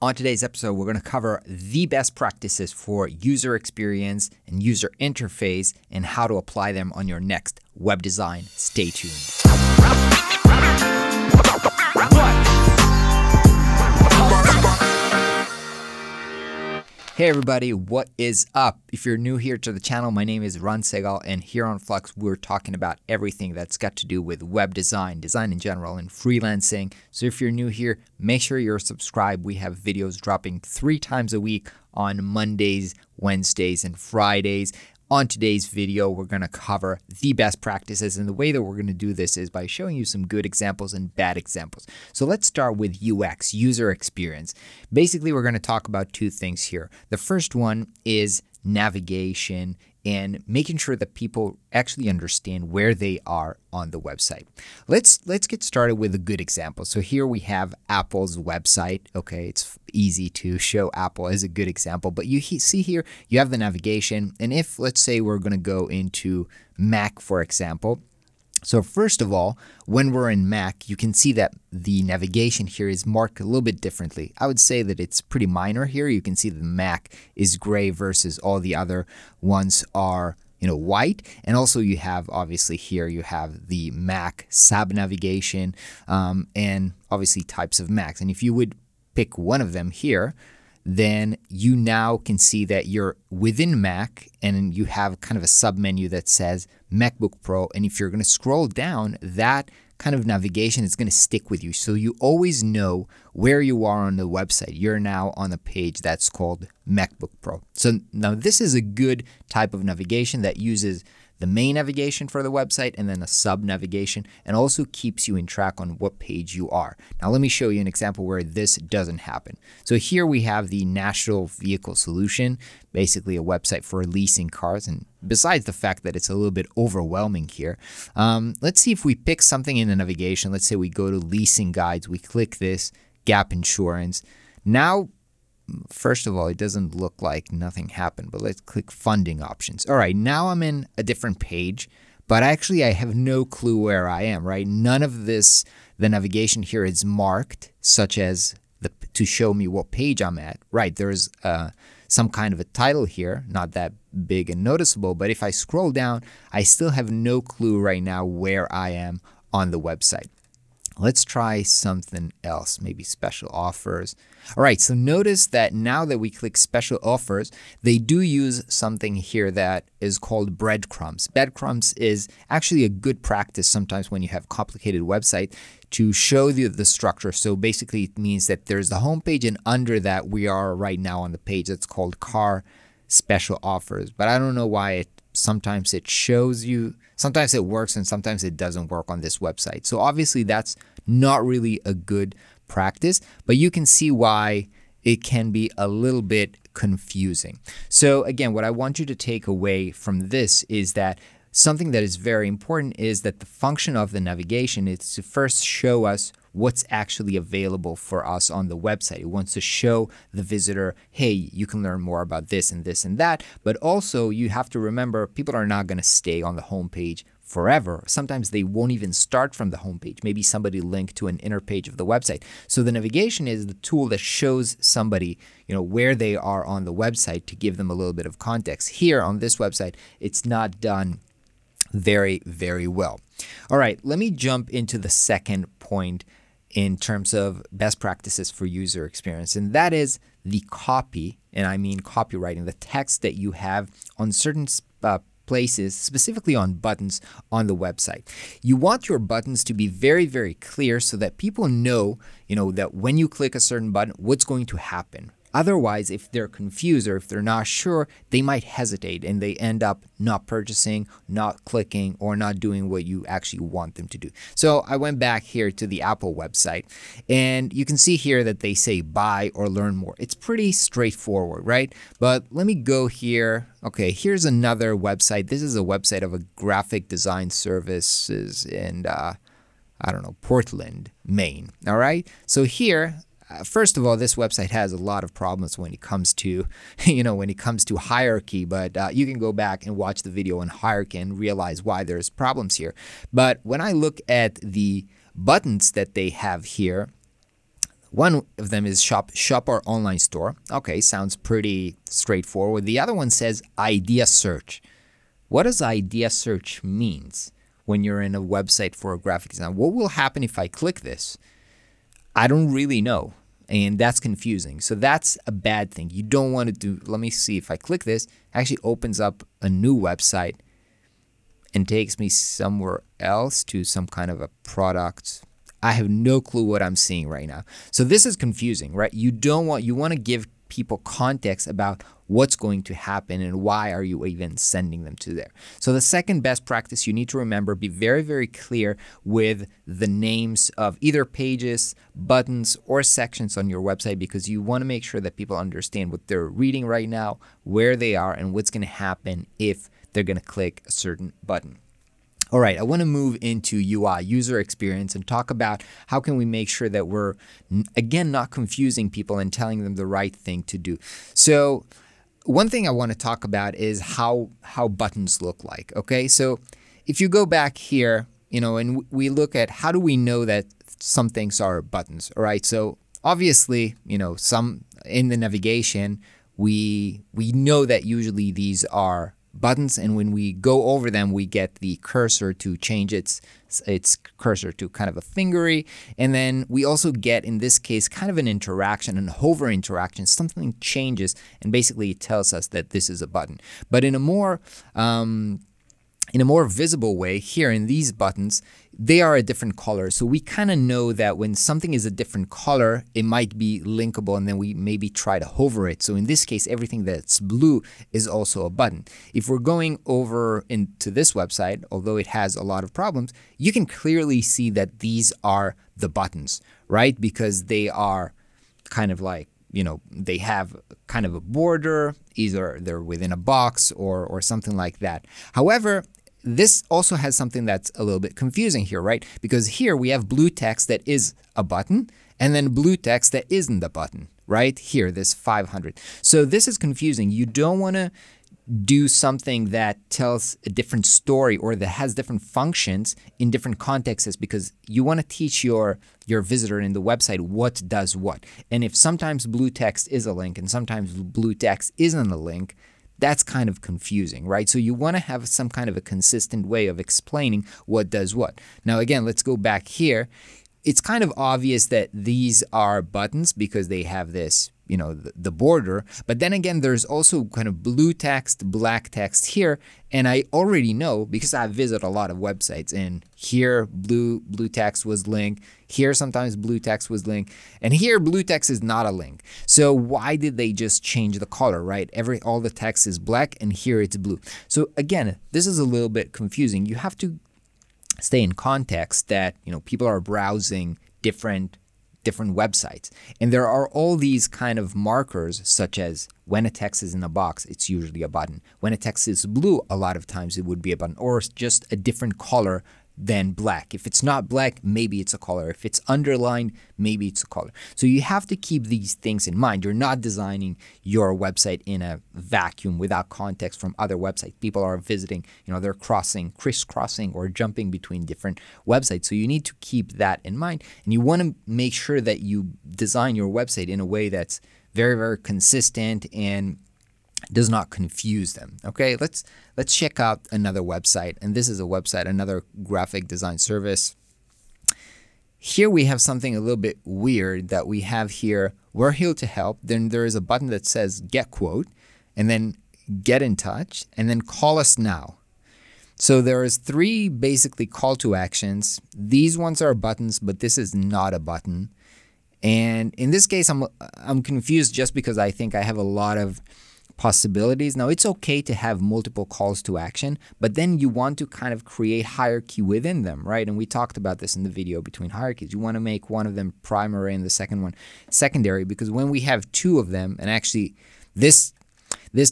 On today's episode, we're going to cover the best practices for user experience and user interface and how to apply them on your next web design. Stay tuned. Hey everybody, what is up? If you're new here to the channel, my name is Ran Segall, and here on Flux, we're talking about everything that's got to do with web design, design in general, and freelancing. So if you're new here, make sure you're subscribed. We have videos dropping 3 times a week on Mondays, Wednesdays, and Fridays. On today's video, we're going to cover the best practices, and the way that we're going to do this is by showing you some good examples and bad examples. So let's start with UX, user experience. Basically, we're going to talk about 2 things here. The first one is navigation and making sure that people actually understand where they are on the website. Let's get started with a good example. So here we have Apple's website. Okay, it's easy to show Apple as a good example, but you see here you have the navigation, and if let's say we're going to go into Mac, for example. So first of all, when we're in Mac, you can see that the navigation here is marked a little bit differently. I would say that it's pretty minor here. You can see the Mac is gray versus all the other ones are, you know, white. And also you have, obviously here, you have the Mac sub navigation and obviously types of Macs. And if you would pick one of them here, then you now can see that you're within Mac and you have kind of a sub menu that says MacBook Pro. And if you're going to scroll down, that kind of navigation is going to stick with you. So you always know where you are on the website. You're now on a page that's called MacBook Pro. So now this is a good type of navigation that uses the main navigation for the website and then a sub navigation, and also keeps you in track on what page you are. Now let me show you an example where this doesn't happen. So here we have the National Vehicle Solution, basically a website for leasing cars. And besides the fact that it's a little bit overwhelming here, let's see if we pick something in the navigation. Let's say we go to leasing guides, we click this, gap insurance. Now, first of all, it doesn't look like nothing happened, but let's click funding options. All right, now I'm in a different page, but actually I have no clue where I am, right? None of this, the navigation here is marked such as to show me what page I'm at, right? There's some kind of a title here, not that big and noticeable, but if I scroll down, I still have no clue right now where I am on the website. Let's try something else, maybe special offers. All right, so notice that now that we click special offers, they do use something here that is called breadcrumbs. Breadcrumbs is actually a good practice sometimes when you have complicated websites to show you the structure. So basically it means that there's the homepage, and under that we are right now on the page that's called car special offers. But I don't know why sometimes it shows you, sometimes it works and sometimes it doesn't work on this website. So obviously that's not really a good practice, but you can see why it can be a little bit confusing. So again, what I want you to take away from this is that something that is very important is that the function of the navigation is to first show us what's actually available for us on the website. It wants to show the visitor, hey, you can learn more about this and this and that. But also you have to remember, people are not going to stay on the homepage forever. Sometimes they won't even start from the homepage. Maybe somebody linked to an inner page of the website. So the navigation is the tool that shows somebody, you know, where they are on the website to give them a little bit of context. Here on this website, it's not done very, very well. All right, let me jump into the second point in terms of best practices for user experience, and that is the copy, and I mean copywriting, the text that you have on certain places, specifically on buttons on the website. You want your buttons to be very, very clear so that people know, you know, that when you click a certain button, what's going to happen. Otherwise, if they're confused or if they're not sure, they might hesitate and they end up not purchasing, not clicking, or not doing what you actually want them to do. So I went back here to the Apple website, and you can see here that they say buy or learn more. It's pretty straightforward, right? But let me go here. Okay, here's another website. This is a website of a graphic design services in, I don't know, Portland, Maine. All right, so here, first of all, this website has a lot of problems when it comes to, you know, when it comes to hierarchy, but you can go back and watch the video on hierarchy and realize why there's problems here. But when I look at the buttons that they have here, One of them is shop or online store. Okay, sounds pretty straightforward. The other one says idea search. What does idea search means when you're in a website for a graphic design? What will happen if I click this? I don't really know, and that's confusing. So that's a bad thing. You don't want to do, let me see if I click this, it actually opens up a new website and takes me somewhere else to some kind of a product. I have no clue what I'm seeing right now. So this is confusing, right? You want to give people context about what's going to happen and why are you even sending them to there. So the second best practice you need to remember, be very, very clear with the names of either pages, buttons, or sections on your website, because you want to make sure that people understand what they're reading right now, where they are, and what's going to happen if they're going to click a certain button. All right, I want to move into UI, user experience, and talk about how can we make sure that we're, again, not confusing people and telling them the right thing to do. So one thing I want to talk about is how buttons look like, okay? So if you go back here, you know, and we look at how do we know that some things are buttons, all right? So obviously, you know, some in the navigation, we know that usually these are buttons, and when we go over them, we get the cursor to change its cursor to kind of a fingery, and then we also get, in this case, kind of an interaction, an hover interaction. Something changes, and basically it tells us that this is a button. But in a more visible way, here in these buttons, they are a different color. So we kind of know that when something is a different color, it might be linkable, and then we maybe try to hover it. So in this case, everything that's blue is also a button. If we're going over into this website, although it has a lot of problems, you can clearly see that these are the buttons, right? Because they are kind of like, you know, they have kind of a border, either they're within a box or something like that. However, this also has something that's a little bit confusing here, right? Because here we have blue text that is a button, and then blue text that isn't a button, right? Here, this 500. So this is confusing. You don't want to do something that tells a different story or that has different functions in different contexts, because you want to teach your visitor in the website what does what. And if sometimes blue text is a link and sometimes blue text isn't a link, that's kind of confusing, right? So you want to have some kind of a consistent way of explaining what does what. Now, again, let's go back here. It's kind of obvious that these are buttons because they have this, you know, the border, but then again, there's also kind of blue text, black text here. And I already know because I visit a lot of websites, and here blue text was link, here sometimes blue text was link, and here blue text is not a link. So why did they just change the color, right? All the text is black and here it's blue. So again, this is a little bit confusing. You have to stay in context that, you know, people are browsing different websites. And there are all these kind of markers, such as when a text is in a box, it's usually a button. When a text is blue, a lot of times it would be a button, or just a different color than black. If it's not black, maybe it's a color. If it's underlined, maybe it's a color. So you have to keep these things in mind. You're not designing your website in a vacuum without context from other websites. People are visiting, you know, they're crisscrossing or jumping between different websites. So you need to keep that in mind. And you want to make sure that you design your website in a way that's very, very consistent and does not confuse them. Okay, let's check out another website. And this is a website, another graphic design service. Here we have something a little bit weird that we have here. We're here to help. Then there is a button that says get quote, and then get in touch, and then call us now. So there is three basically call to actions. These ones are buttons, but this is not a button. And in this case, I'm confused just because I think I have a lot of possibilities. Now, it's okay to have multiple calls to action, but then you want to kind of create hierarchy within them, right? And we talked about this in the video between hierarchies. You want to make one of them primary and the second one secondary, because when we have two of them, and actually this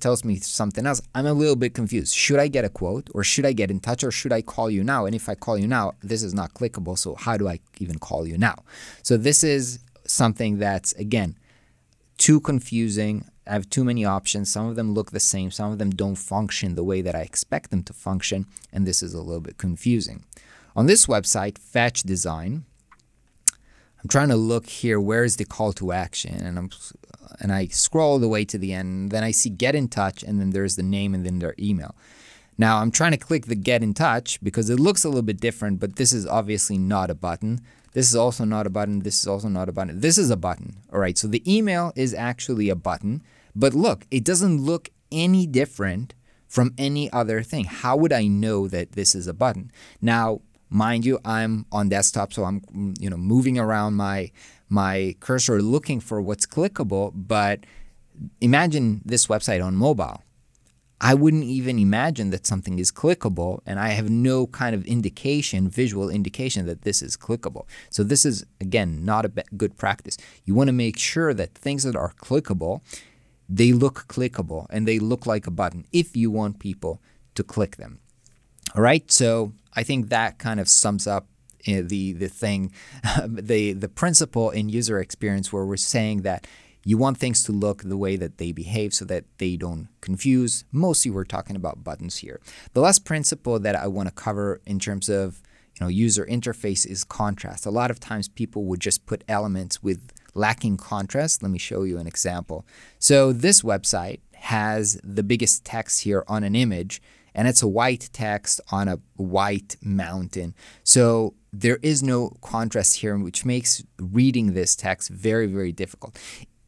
tells me something else. I'm a little bit confused. Should I get a quote, or should I get in touch, or should I call you now? And if I call you now, this is not clickable. So how do I even call you now? So this is something that's, again, too confusing. I have too many options. Some of them look the same. Some of them don't function the way that I expect them to function. And this is a little bit confusing. On this website, Fetch Design, I'm trying to look here, where is the call to action? And I scroll all the way to the end, then I see get in touch, and then there's the name and then their email. Now I'm trying to click the get in touch because it looks a little bit different, but this is obviously not a button. This is also not a button. This is also not a button. This is a button. All right, so the email is actually a button, but look, it doesn't look any different from any other thing. How would I know that this is a button? Now, mind you, I'm on desktop, so I'm moving around my cursor looking for what's clickable, but imagine this website on mobile. I wouldn't even imagine that something is clickable, and I have no kind of indication, visual indication that this is clickable. So this is, again, not a good practice. You want to make sure that things that are clickable, they look clickable and they look like a button if you want people to click them. All right, so I think that kind of sums up the thing, the principle in user experience, where we're saying that you want things to look the way that they behave so that they don't confuse. Mostly we're talking about buttons here. The last principle that I want to cover in terms of user interface is contrast. A lot of times people would just put elements with lacking contrast. Let me show you an example. So this website has the biggest text here on an image, and it's a white text on a white mountain. So there is no contrast here, which makes reading this text very, very difficult.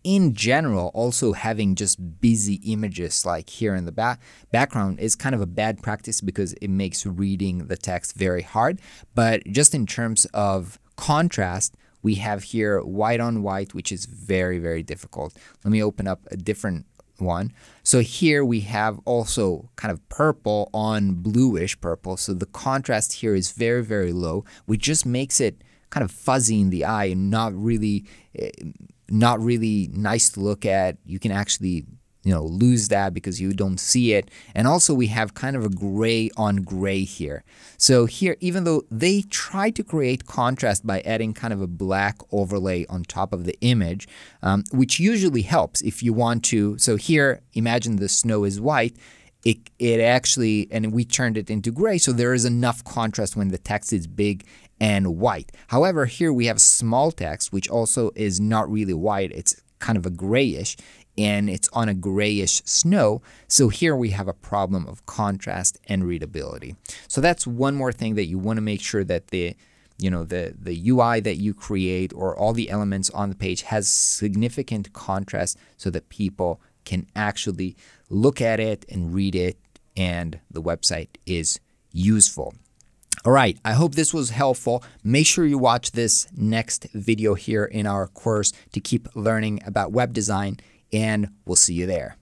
In general, also having just busy images like here in the background is kind of a bad practice because it makes reading the text very hard. But just in terms of contrast, we have here white on white, which is very, very difficult. Let me open up a different one. So here we have also kind of purple on bluish purple. So the contrast here is very, very low, which just makes it kind of fuzzy in the eye and not really nice to look at. You can actually, lose that because you don't see it. And also we have kind of a gray on gray here. So here, even though they try to create contrast by adding kind of a black overlay on top of the image, which usually helps if you want to. So here, imagine the snow is white. It actually, and we turned it into gray, so there is enough contrast when the text is big and white. However, here we have small text, which also is not really white. It's kind of a grayish, and it's on a grayish snow. So here we have a problem of contrast and readability. So that's one more thing that you want to make sure that the UI that you create or all the elements on the page has significant contrast so that people can actually look at it and read it, and the website is useful. All right, I hope this was helpful. Make sure you watch this next video here in our course to keep learning about web design, and we'll see you there.